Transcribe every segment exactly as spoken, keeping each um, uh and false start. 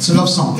It's a love song.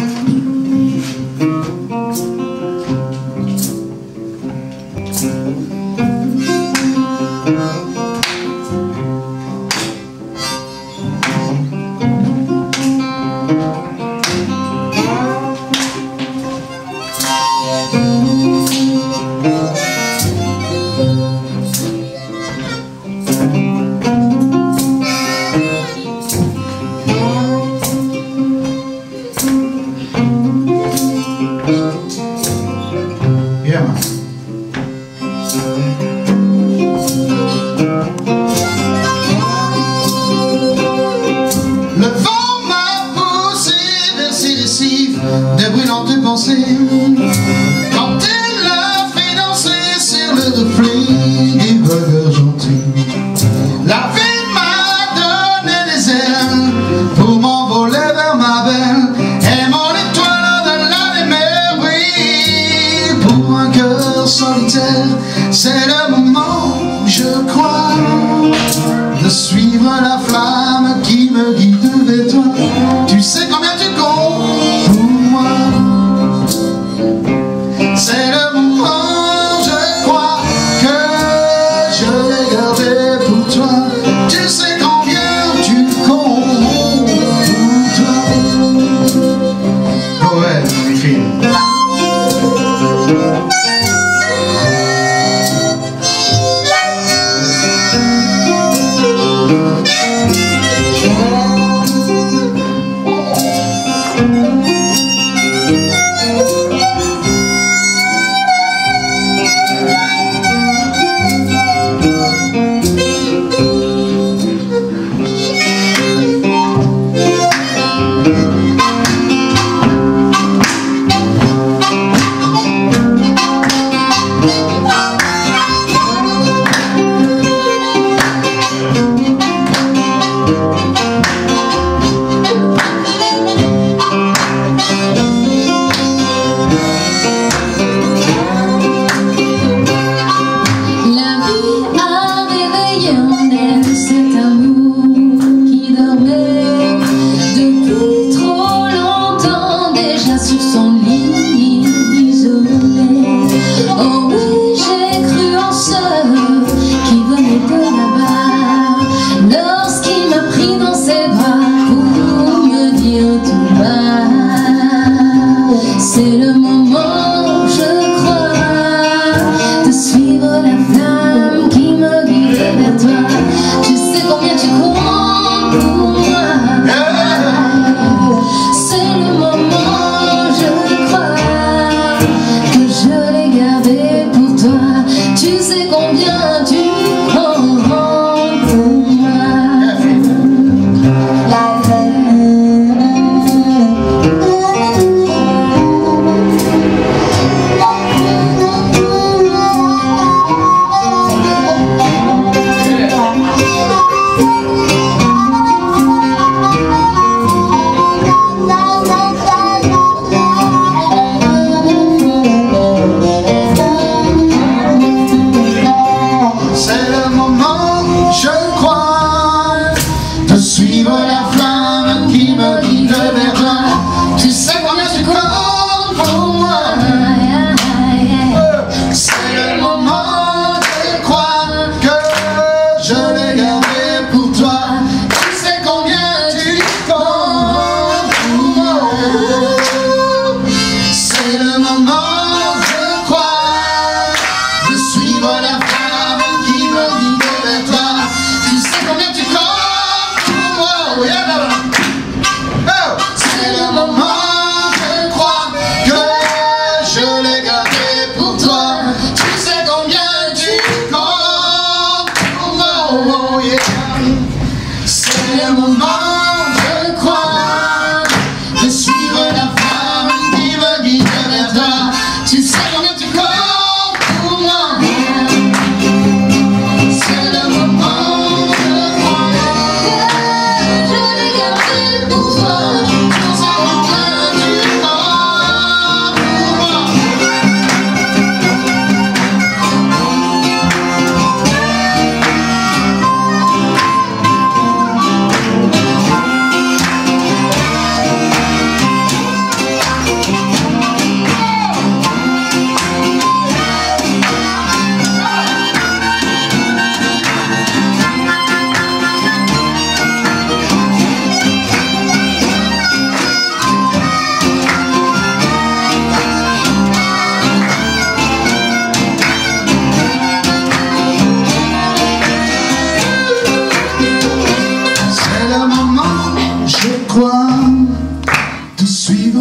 Le vent m'a poussé vers ses lessives de brûlantes pensées. Quand elle a fait danser sur le reflet des burgers gentils, la vie m'a donné des ailes pour m'envoler vers ma belle. Et mon étoile dans la mer brille pour un cœur solitaire. C'est le moment, je crois, de suivre la flamme qui me guide. Tu sais combien tu comptes pour moi. C'est le moment, je crois, que je l'ai gardé pour toi. Tu sais combien tu comptes pour toi. Poète, film. Oh,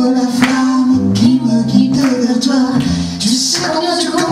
la flamme qui me guide vers toi. Tu sais combien tu comptes.